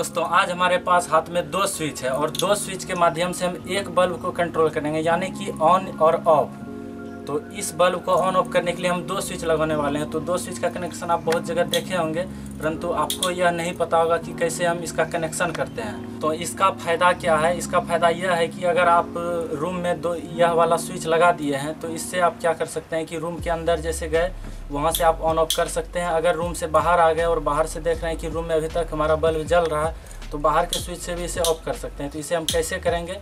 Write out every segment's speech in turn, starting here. दोस्तों आज हमारे पास हाथ में दो स्विच है और दो स्विच के माध्यम से हम एक बल्ब को कंट्रोल करेंगे यानी कि ऑन और ऑफ। तो इस बल्ब को ऑन ऑफ करने के लिए हम दो स्विच लगाने वाले हैं। तो दो स्विच का कनेक्शन आप बहुत जगह देखे होंगे, परंतु आपको यह नहीं पता होगा कि कैसे हम इसका कनेक्शन करते हैं। तो इसका फ़ायदा क्या है? इसका फ़ायदा यह है कि अगर आप रूम में दो यह वाला स्विच लगा दिए हैं तो इससे आप क्या कर सकते हैं कि रूम के अंदर जैसे गए वहाँ से आप ऑन ऑफ कर सकते हैं। अगर रूम से बाहर आ गए और बाहर से देख रहे हैं कि रूम में अभी तक हमारा बल्ब जल रहा है तो बाहर के स्विच से भी इसे ऑफ कर सकते हैं। तो इसे हम कैसे करेंगे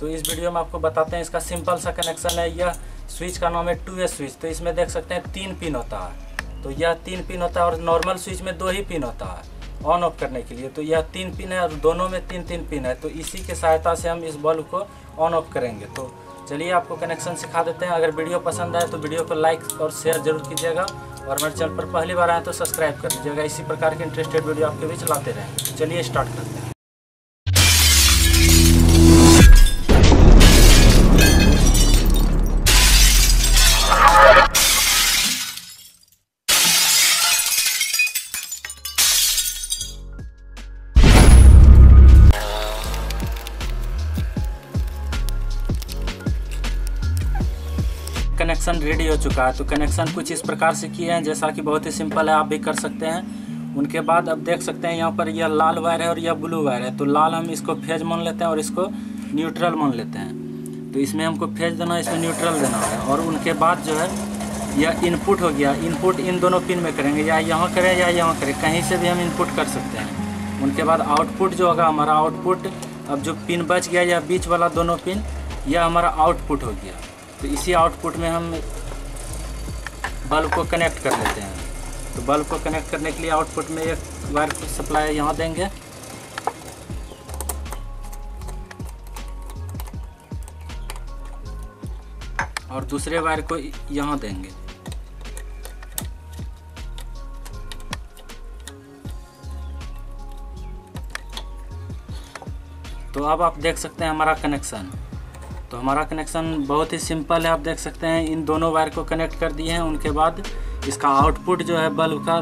तो इस वीडियो में आपको बताते हैं। इसका सिंपल सा कनेक्शन है। यह स्विच का नाम है 2A स्विच। तो इसमें देख सकते हैं 3 पिन होता है। तो यह 3 पिन होता है और नॉर्मल स्विच में 2 ही पिन होता है ऑन ऑफ करने के लिए। तो यह 3 पिन है और दोनों में 3 पिन है। तो इसी के सहायता से हम इस बल्ब को ऑन ऑफ करेंगे। तो चलिए आपको कनेक्शन सिखा देते हैं। अगर वीडियो पसंद आए तो वीडियो को लाइक और शेयर जरूर कीजिएगा और हमारे चैनल पर पहली बार आए तो सब्सक्राइब कर लीजिएगा। इसी प्रकार के इंटरेस्टेड वीडियो आपके बीच लाते रहेंगे। चलिए स्टार्ट करते हैं। कनेक्शन रेडी हो चुका है। तो कनेक्शन कुछ इस प्रकार से किए हैं जैसा कि बहुत ही सिंपल है, आप भी कर सकते हैं। उनके बाद अब देख सकते हैं यहाँ पर यह लाल वायर है और यह ब्लू वायर है। तो लाल हम इसको फेज मान लेते हैं और इसको न्यूट्रल मान लेते हैं। तो इसमें हमको फेज देना है, इसमें न्यूट्रल देना है। और उनके बाद जो है यह इनपुट हो गया। इनपुट इन दोनों पिन में करेंगे, या यहाँ करें या यहाँ करें, कहीं से भी हम इनपुट कर सकते हैं। उनके बाद आउटपुट जो होगा हमारा आउटपुट, अब जो पिन बच गया या बीच वाला दोनों पिन, यह हमारा आउटपुट हो गया। तो इसी आउटपुट में हम बल्ब को कनेक्ट कर लेते हैं। तो बल्ब को कनेक्ट करने के लिए आउटपुट में एक वायर सप्लाई यहाँ देंगे और दूसरे वायर को यहाँ देंगे। तो अब आप देख सकते हैं हमारा कनेक्शन। तो हमारा कनेक्शन बहुत ही सिंपल है। आप देख सकते हैं इन दोनों वायर को कनेक्ट कर दिए हैं। उनके बाद इसका आउटपुट जो है बल्ब का,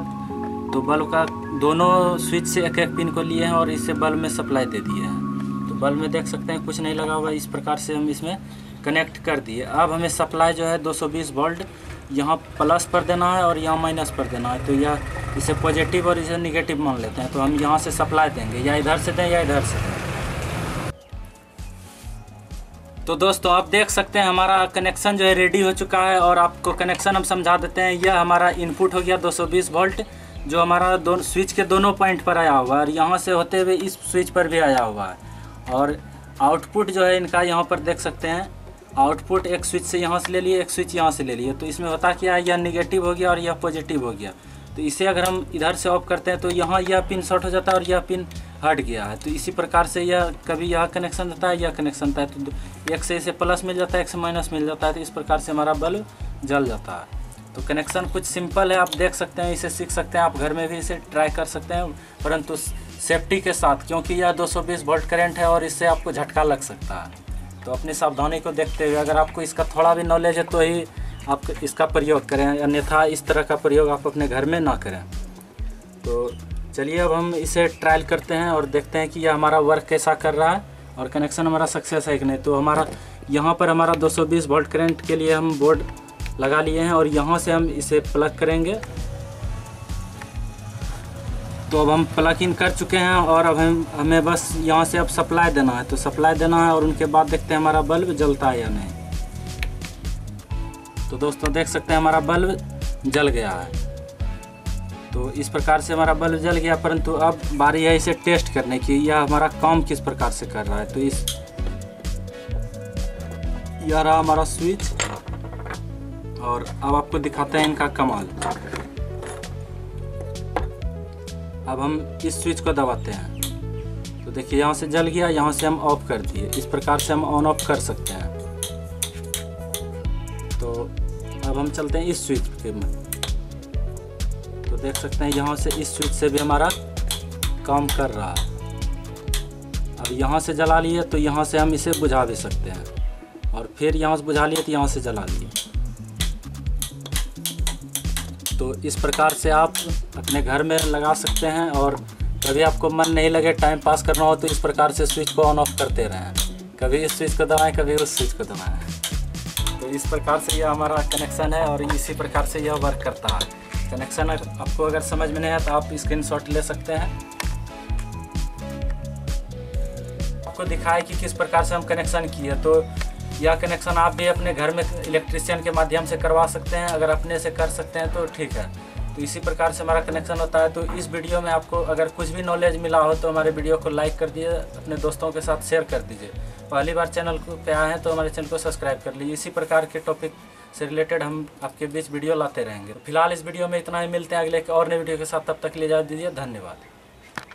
तो बल्ब का दोनों स्विच से एक एक पिन को लिए हैं और इससे बल्ब में सप्लाई दे दिए हैं। तो बल्ब में देख सकते हैं कुछ नहीं लगा हुआ, इस प्रकार से हम इसमें कनेक्ट कर दिए। अब हमें सप्लाई जो है 220 वोल्ट यहाँ प्लस पर देना है और यहाँ माइनस पर देना है। तो यह इसे पॉजिटिव और इसे निगेटिव मान लेते हैं। तो हम यहाँ से सप्लाई देंगे, या इधर से दें या इधर से दें। तो दोस्तों आप देख सकते हैं हमारा कनेक्शन जो है रेडी हो चुका है। और आपको कनेक्शन हम समझा देते हैं। यह हमारा इनपुट हो गया 220 वोल्ट जो हमारा दोनों स्विच के दोनों पॉइंट पर आया हुआ है और यहाँ से होते हुए इस स्विच पर भी आया हुआ है। और आउटपुट जो है इनका यहाँ पर देख सकते हैं, आउटपुट एक स्विच से यहाँ से ले लिए, एक स्विच यहाँ से ले लिए। तो इसमें होता क्या है, यह निगेटिव हो गया और यह पॉजिटिव हो गया। तो इसे अगर हम इधर से ऑफ करते हैं तो यहाँ यह पिन शॉर्ट हो जाता है और यह पिन हट गया है। तो इसी प्रकार से यह कभी यह कनेक्शन देता है, यह कनेक्शन देता है। तो एक से इसे प्लस मिल जाता है, एक से माइनस मिल जाता है। तो इस प्रकार से हमारा बल्ब जल जाता है। तो कनेक्शन कुछ सिंपल है। आप देख सकते हैं, इसे सीख सकते हैं, आप घर में भी इसे ट्राई कर सकते हैं, परंतु सेफ्टी के साथ, क्योंकि यह 220 वोल्ट करंट है और इससे आपको झटका लग सकता है। तो अपनी सावधानी को देखते हुए अगर आपको इसका थोड़ा भी नॉलेज है तो ही आप इसका प्रयोग करें, अन्यथा इस तरह का प्रयोग आप अपने घर में ना करें। तो चलिए अब हम इसे ट्रायल करते हैं और देखते हैं कि यह हमारा वर्क कैसा कर रहा है और कनेक्शन हमारा सक्सेस है कि नहीं। तो हमारा यहाँ पर हमारा 220 वोल्ट करंट के लिए हम बोर्ड लगा लिए हैं और यहाँ से हम इसे प्लग करेंगे। तो अब हम प्लग इन कर चुके हैं और अब हमें बस यहाँ से अब सप्लाई देना है। तो सप्लाई देना है और उनके बाद देखते हैं हमारा बल्ब जलता है या नहीं। तो दोस्तों देख सकते हैं हमारा बल्ब जल गया है। तो इस प्रकार से हमारा बल्ब जल गया, परंतु अब बारी है इसे टेस्ट करने की, यह हमारा काम किस प्रकार से कर रहा है। तो इस यह रहा हमारा स्विच और अब आपको दिखाते हैं इनका कमाल। अब हम इस स्विच को दबाते हैं तो देखिए यहाँ से जल गया, यहाँ से हम ऑफ कर दिए। इस प्रकार से हम ऑन ऑफ कर सकते हैं। तो अब हम चलते हैं इस स्विच के में। तो देख सकते हैं यहाँ से इस स्विच से भी हमारा काम कर रहा है। अब यहाँ से जला लिए तो यहाँ से हम इसे बुझा भी सकते हैं और फिर यहाँ से बुझा लिए तो यहाँ से जला लिए। तो इस प्रकार से आप अपने घर में लगा सकते हैं और कभी आपको मन नहीं लगे टाइम पास करना हो तो इस प्रकार से स्विच को ऑन ऑफ करते रहें, कभी इस स्विच को दबाएं कभी उस स्विच को दबाएं। तो इस प्रकार से यह हमारा कनेक्शन है और इसी प्रकार से यह वर्क करता है कनेक्शन। आपको अगर समझ में नहीं है तो आप स्क्रीनशॉट ले सकते हैं। आपको दिखाया कि किस प्रकार से हम कनेक्शन किए, तो यह कनेक्शन आप भी अपने घर में इलेक्ट्रिशियन के माध्यम से करवा सकते हैं। अगर अपने से कर सकते हैं तो ठीक है। तो इसी प्रकार से हमारा कनेक्शन होता है। तो इस वीडियो में आपको अगर कुछ भी नॉलेज मिला हो तो हमारे वीडियो को लाइक कर दीजिए, अपने दोस्तों के साथ शेयर कर दीजिए। पहली बार चैनल पे आए हैं तो हमारे चैनल को सब्सक्राइब कर लीजिए। इसी प्रकार के टॉपिक से रिलेटेड हम आपके बीच वीडियो लाते रहेंगे। फिलहाल इस वीडियो में इतना ही, मिलते हैं अगले और नए वीडियो के साथ। तब तक ले जा दीजिए, धन्यवाद।